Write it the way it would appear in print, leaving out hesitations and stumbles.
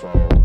phone.